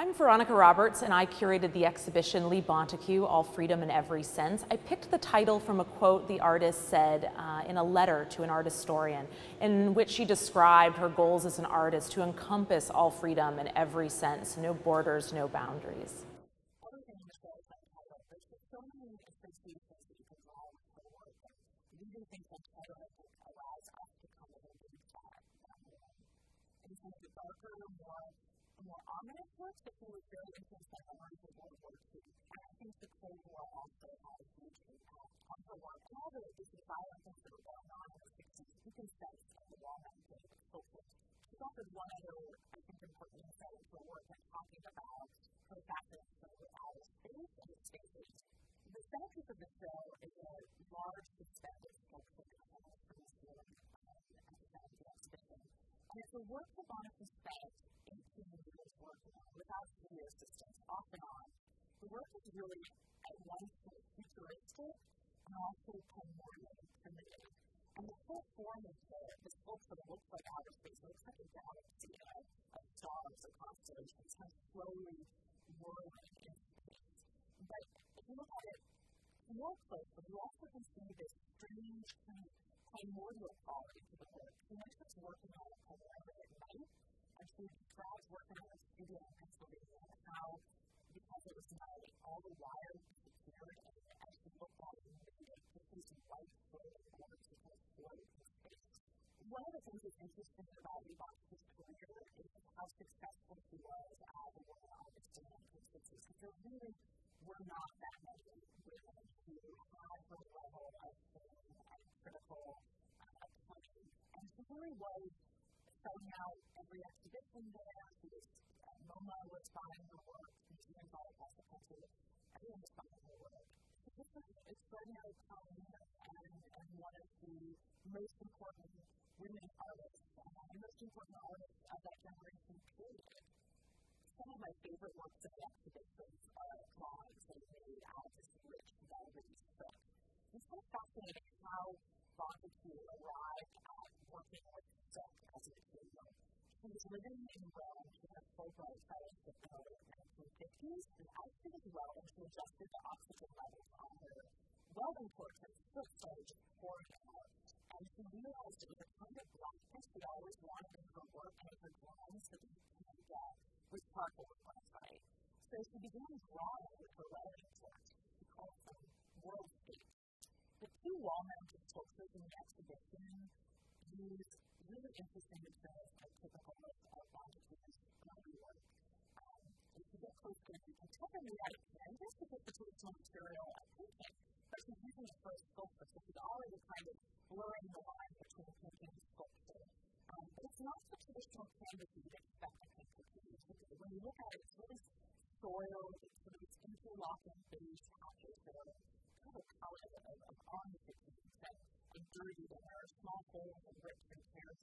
I'm Veronica Roberts, and I curated the exhibition Lee Bontecou, All Freedom in Every Sense. I picked the title from a quote the artist said in a letter to an art historian, in which she described her goals as an artist to encompass all freedom in every sense, no borders, no boundaries. More ominous works that were very interesting in World War II. And I think the Cold War also had a huge impact on the war. And all the violence that were going on in the 60s, you can sense that the war has been focused. There's also one other, I think, important insight into the war when talking about the fact that it's without a space and its spaces. The centerpiece of the show is a large perspective sculpture that comes from the ceiling at the end of the exhibition. And it's a work of honest space. Without video systems, off and on. The work is really at once futuristic and also primordial and primitive. And the whole form of the sculpture that looks like outer space, looks like a galaxy of stars or constellations, kind of slowly whirling in space. But if you look at it more closely, you also can see this strange kind of primordial quality to the work. So much that's working on a panorama at night. Actually, describes working on a studio in Pennsylvania and how, because it was night, all the wires disappeared, and as the football moved, it was these white floating boards that were floating in space. One of the things that's interesting about Lee Bontecou's career is how successful he was as a woman artist in the 1960s. So there really were not that many women who had her level of fame and critical acclaim, and she really was. So now, every exhibition there, MoMA was buying her work, museums all across the country, everyone was buying her work. So this is an extraordinary pioneer and one of the most important women artists, the most important artists of that generation period. Some of my favorite works of the exhibitions are drawings that are made out of this rich, velvety silk. It's so fascinating how Bontecou arrived at working with silk as a material. She was living in Rome. She had a Fulbright fellowship in the late 1950s, and as she was welding, she adjusted the oxygen levels on her welding cords, and silk started just pouring out. And she realized it was a kind of blackness she always wanted in her work and her drawings that she could get with charcoal and graphite. So she began drawing with her welding cords. She called them worldscapes. The two wall-mounted sculptures in the exhibition use really interesting materials that are typical of Bontecou's body work. If you get close to it, you can tell them made out of canvas because it's a traditional material of painting, but she's using it for a sculpture, so she's already kind of blurring the line between painting and sculpture. But it's not the traditional canvas you'd expect a painter to use. When you look at it, it's really soiled, it's sort of these interlocking beige patches that are kind of colors of omnipotent and dirty, and there are small holes and rips and tears.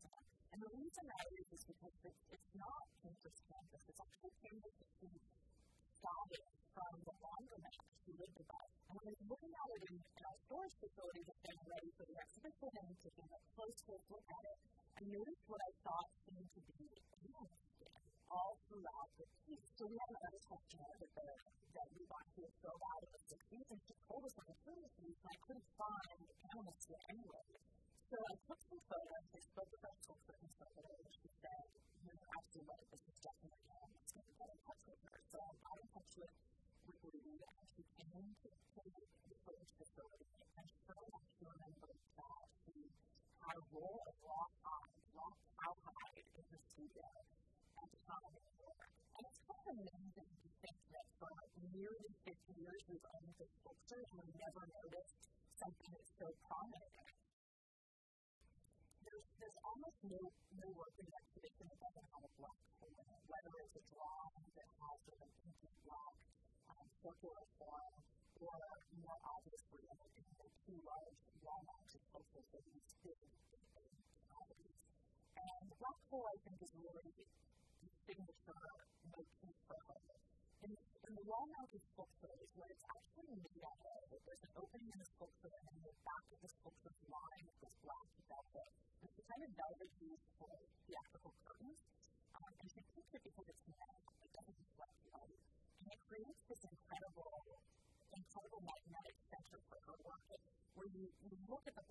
And the reason that is because it's not painter's canvas. It's actually canvas that she started from the laundromat she lived above. And when I was looking at it in our storage facility, just getting ready for the exhibition and taking a close, close look at it, I noticed what I thought seemed to be all throughout the piece. So we had another questionnaire that we got to fill out in the 60s, and she told us on the 30s, and I couldn't find animal skin anyway. So I took some photos, I spoke with our sculptor conservator, and she said, "You're absolutely right, this is definitely animal skin." I got in touch with her. So I got in touch with Lee, and she came into the storage facility, and she told us she remembered that she had a roll of raw cowhide in her studio. And it's kind of amazing to think that for like nearly 50 years we've owned this sculpture and we've never noticed something that's so prominent. There's almost no work in the exhibition that doesn't have a black hole in it, whether it's a drawing that has sort of painted black, circular form, or more obviously in the two large wall-mounted sculptures that we see in commodities. And the black hole, I think, is really signature motif for her. In the wall-mounted sculpture is what it's actually made out of. There's an opening in the sculpture, and then the back of the sculpture is lined with this black velvet. It's the kind of velvet used for theatrical curtains. And she picked it because it's metal. It doesn't reflect the section for her work, where you look at the